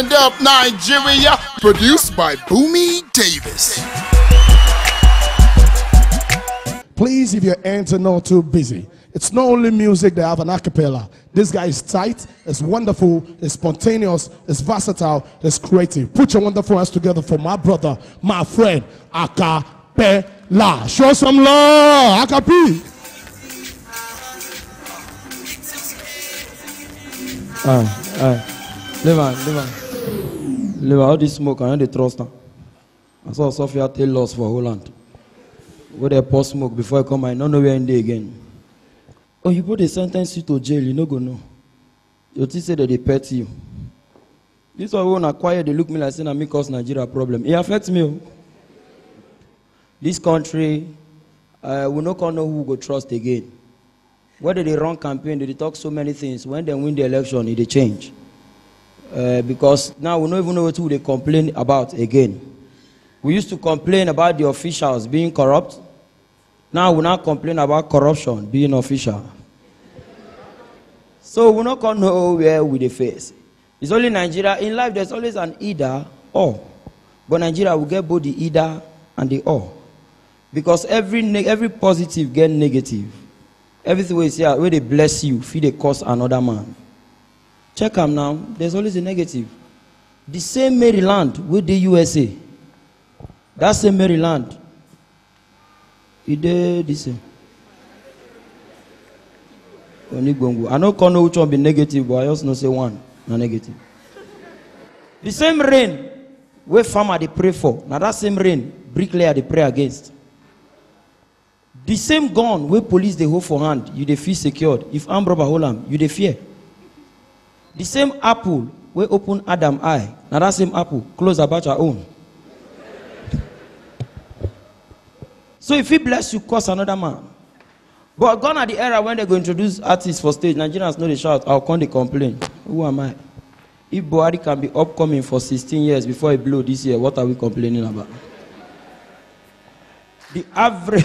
Stand Up Nigeria, produced by Bumi Davis. Please, if your hands are not too busy, it's not only music, they have an a cappella. This guy is tight, it's wonderful, it's spontaneous, it's versatile, it's creative. Put your wonderful hands together for my brother, my friend, a cappella. Show some love, Akapi. Leave all this smoke and the trust. I saw Sophia tell loss for Holland. Go there, pour smoke before I come, I don't know where in there again. Oh, you put the sentence you to jail, you no go know. Your teacher said that they pet you. This one won't acquire, they look me like saying I make us Nigeria problem. It affects me. This country, we no can know who go trust again. Whether they run campaign, they talk so many things. When they win the election, it they change. Because now we don't even know who they complain about again. We used to complain about the officials being corrupt. Now we not complain about corruption being official. So we're not gonna know where we face. It's only Nigeria. In life, there's always an either or. But Nigeria will get both the either and the or. Because every positive get negative. Everything we say, where they bless you, feed they curse another man. Check them now, there's always a negative. The same Maryland with the USA, that same Maryland, it did this. I don't know which one be negative, but I also know say one, not negative. The same rain, where farmer they pray for, now that same rain, bricklayer they pray against. The same gun where police they hold for hand, you they feel secured. If armed robber hold them, you they fear. The same apple where open Adam eye, now that same apple close about your own. So if he bless you, curse another man. But gone at the era when they go introduce artists for stage, Nigerians know they shout, how come they complain? Who am I? If Buhari can be upcoming for 16 years before he blow this year, what are we complaining about? The average.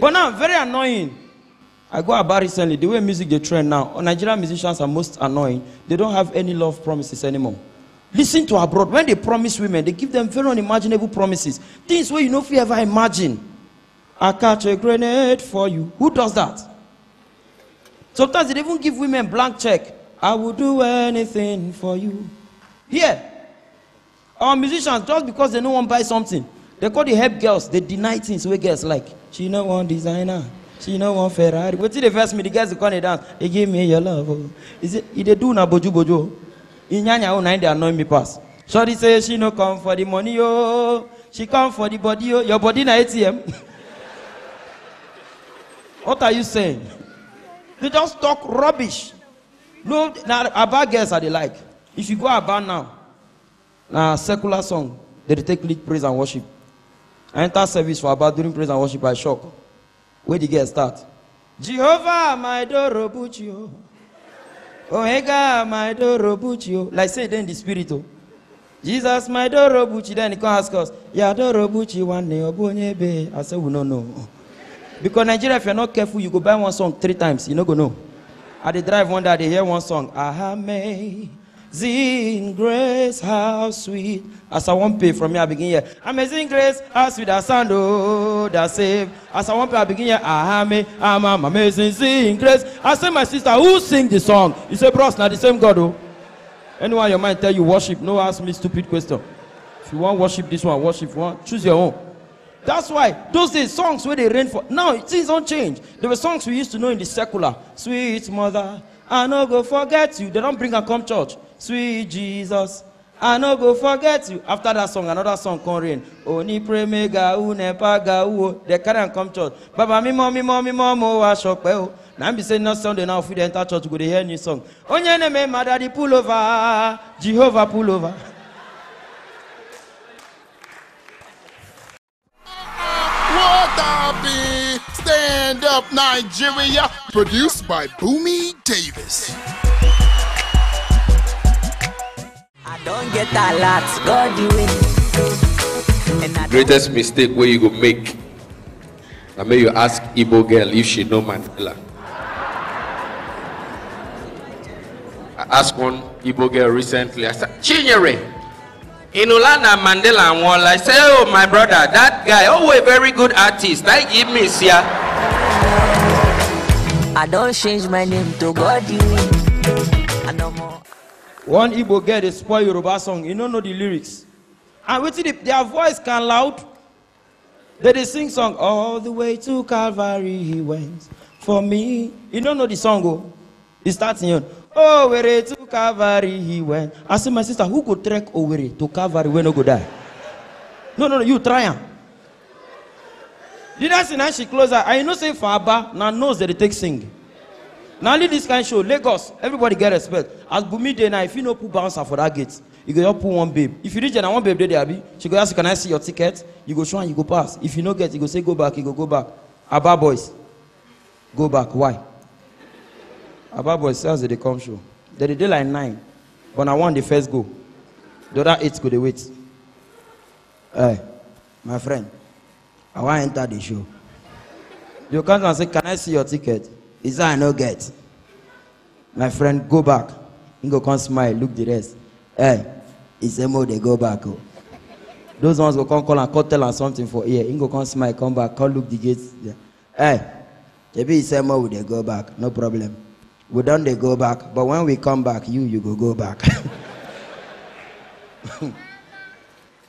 But now, very annoying. I go about recently, the way music they trend now, Nigerian musicians are most annoying. They don't have any love promises anymore. Listen to abroad. When they promise women, they give them very unimaginable promises. Things where you know if you ever imagine. I catch a grenade for you. Who does that? Sometimes they even give women blank check. I will do anything for you. Here, our musicians, just because they don't want to buy something, they call the help girls, they deny things where girls like. She no one designer, she no one Ferrari. Wait till they first meet, the girls will call it down. They give me your love. Oh. Is it, if they do na boju boju, in Yanya oh, they annoy me pass. Shorty say she no come for the money, oh. She come for the body, oh. Your body na ATM. What are you saying? They just talk rubbish. No, now, about girls are they like. If you go about now, now secular song, they take lead praise and worship. I enter service for about during praise and worship by shock. Where the girls start? Jehovah, my door obuchio. Omega, my door obuchio. Like say then the spirit. Jesus, my door obuchio. Then he can ask us, ya door obuchio one day obonyebe. I say we no know. Because Nigeria, if you're not careful, you go buy one song 3 times. You no go know. At the drive one day, they hear one song. Amazing grace, how sweet. As I won't pay from here, I begin here. Amazing grace, how sweet, that sound, oh, that save. As I won't pay, I begin here. I'm amazing grace. I say, my sister, who sing the song? You say, bros, now the same God, oh. Anyone your mind tell you worship, no ask me stupid question. If you want worship this one, worship one, choose your own. That's why those days, songs where they rain for, now things don't change. There were songs we used to know in the secular. Sweet mother, I no go forget you. They don't bring and come church. Sweet Jesus, I no go forget you. After that song, another song can rain. Oni preme gau nepa gau. They carry and come church. Baba mi mommy mommy momo wa shopeo. Now be saying not Sunday now. If they enter church, go they hear new song. Onye ne me madadi pull over, Jehovah pull over. What up, Stand Up Nigeria, produced by Bumi Davis. Don't get a lot, God you win. Greatest mistake where you go make, I mean you ask Igbo girl if she know Mandela. asked one Igbo girl recently, I said, Chinyere, in Ulana, Mandela and Wall, I said, oh, my brother, that guy, oh, a very good artist. Like give me, sir. I don't change my name to God. One Igbo girl, they spoil Yoruba song. You don't know the lyrics. And wait till their voice can loud. They sing song, all the way to Calvary he went for me. You don't know the song, oh. It starts in your, oh, where to Calvary he went. I said, my sister, who could trek over to Calvary when I go die? No, you try him. Did I see now she close her? I know say Faba, now knows that they take sing. Now lead this kind of show, Lagos, everybody get respect. As Bumi Day now, if you know put bouncer for that gate, you go up put one babe. If you reach and one babe there, be, she go ask, can I see your ticket? You go show and you go pass. If you no get, you go say go back, you go back. Abba boys, go back. Why? Abba boys sells they come show. They did like 9, but I won the first go. The other 8 go they wait. Hey, my friend, I want to enter the show. You come and say, can I see your ticket? He said, I no get. My friend, go back. You go come smile, look the rest. Hey, he said, more they go back. Oh. Those ones go come call and call tell and something for here. You go come smile, come back, come look the gates. Yeah. Hey, maybe he said, more they go back, no problem. We don't they go back, but when we come back, you go back.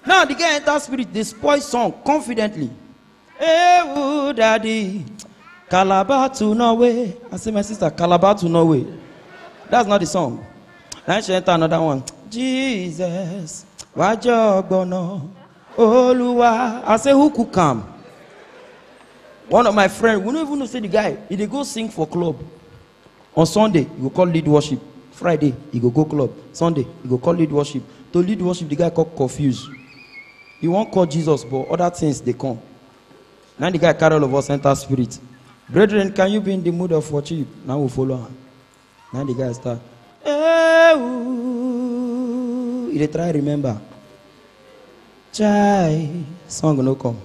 Now the guy enters spirit, they spoil song confidently. Hey, woo, daddy, Calabar to Norway. I say, my sister, Calabar to Norway. That's not the song. Then she enter another one. Jesus, wajogono, Oluwa. I say, who could come? One of my friends, we don't even know say the guy. He they go sing for club. On Sunday, you go call lead worship. Friday, you go club. Sunday, you go call lead worship. To lead worship, the guy got confused. He won't call Jesus, but other things, they come. Now the guy carry all of us enter spirit. Brethren, can you be in the mood of worship? Now we follow him. Now the guy start. He try remember. Chai, song no come.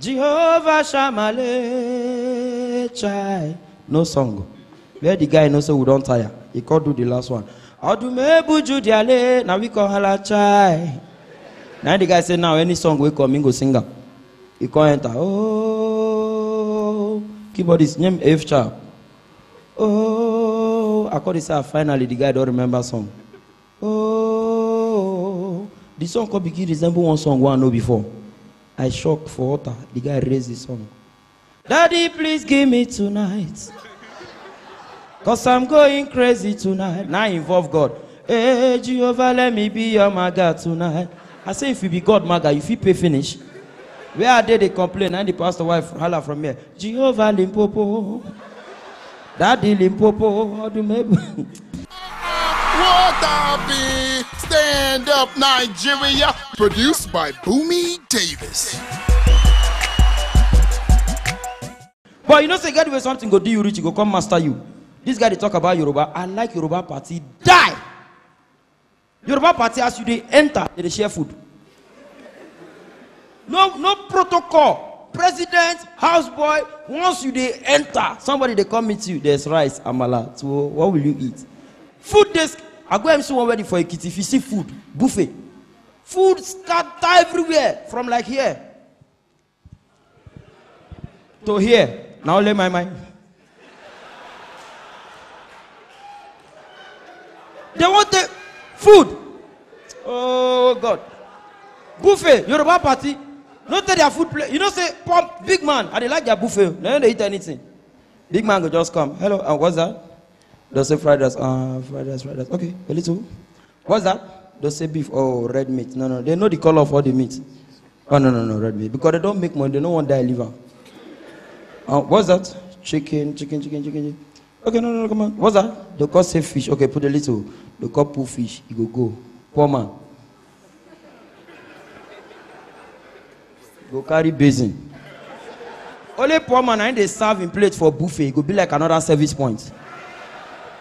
Jehovah Shamaleh, chai. No song. Where the guy knows so we don't tire. He can't do the last one. Now we call hala chai. Now the guy say now any song we come in go sing up. He can't enter. Oh, keyboard is name F sharp. Oh, I call this out. Finally the guy don't remember song. Oh, the song could begin resemble one song one know before. I shock for water. The guy raised the song. Daddy, please give me tonight. Because I'm going crazy tonight. Now I involve God. Hey, Jehovah, let me be your maga tonight. I say, if you be God, maga, if you pay finish. Where are they complain? And the pastor wife holler from here. Jehovah Limpopo. Daddy Limpopo. How do maybe? What up, Stand Up Nigeria. Produced by Bumi Davis. But you know, say, God, where something go do you rich, go come master you. This guy, they talk about Yoruba. I like Yoruba party. Die! Yoruba party, as you they enter, they share food. No protocol. President, houseboy, once you they enter, somebody they come meet you, there's rice, amala. So, what will you eat? Food desk. I go and see one ready for a kid. If you see food, buffet. Food scatter everywhere, from like here to here. Now let my mind. They want the food. Oh God. Buffet, Yoruba party. Not that their food play. You know say pump big man. And they like their buffet. They don't eat anything. Big man will just come. Hello, and what's that? They'll say fried rice. Fried rice. Okay, a little. What's that? They'll say beef. Oh, red meat. No. They know the color of all the meat. Oh no, red meat. Because they don't make money, they don't want their liver. What's that? Chicken. Okay, no, come on. What's that? The cop say fish. Okay, put a little. The cop put fish. You go. Poor man. Go carry basin. Only poor man, and they serve in plate for buffet. It go be like another service point.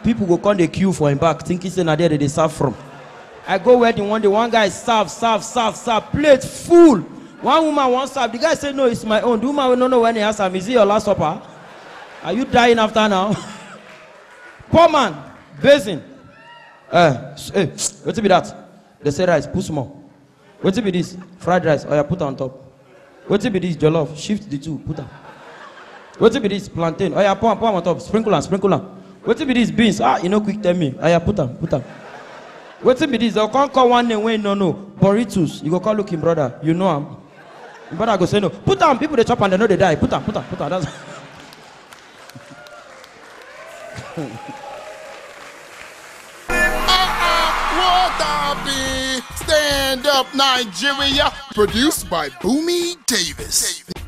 People go come the queue for him back. Think it's another that they serve from. I go wedding one day. One guy serve. Plate full. One woman wants to have. The guy said, no, it's my own. The woman will not know when he has him. Is it your last supper? Are you dying after now? Poor man. Basin. What to be that? They say rice, put small. What to be this? Fried rice, or you put on top. What to be this? Jollof, shift the two, put on. What to be this? Plantain, or you put on top, sprinkle on, sprinkle on. What to be this? Beans, ah, you know, quick tell me. I put on, put on. What to be this? I can't call one name when no. Burritos, you go call looking brother, you know him. Brother go say no. Put on, people they chop and they know they die. Put on, put on, put on. That's Stand Up Nigeria, produced by Bumi Davis.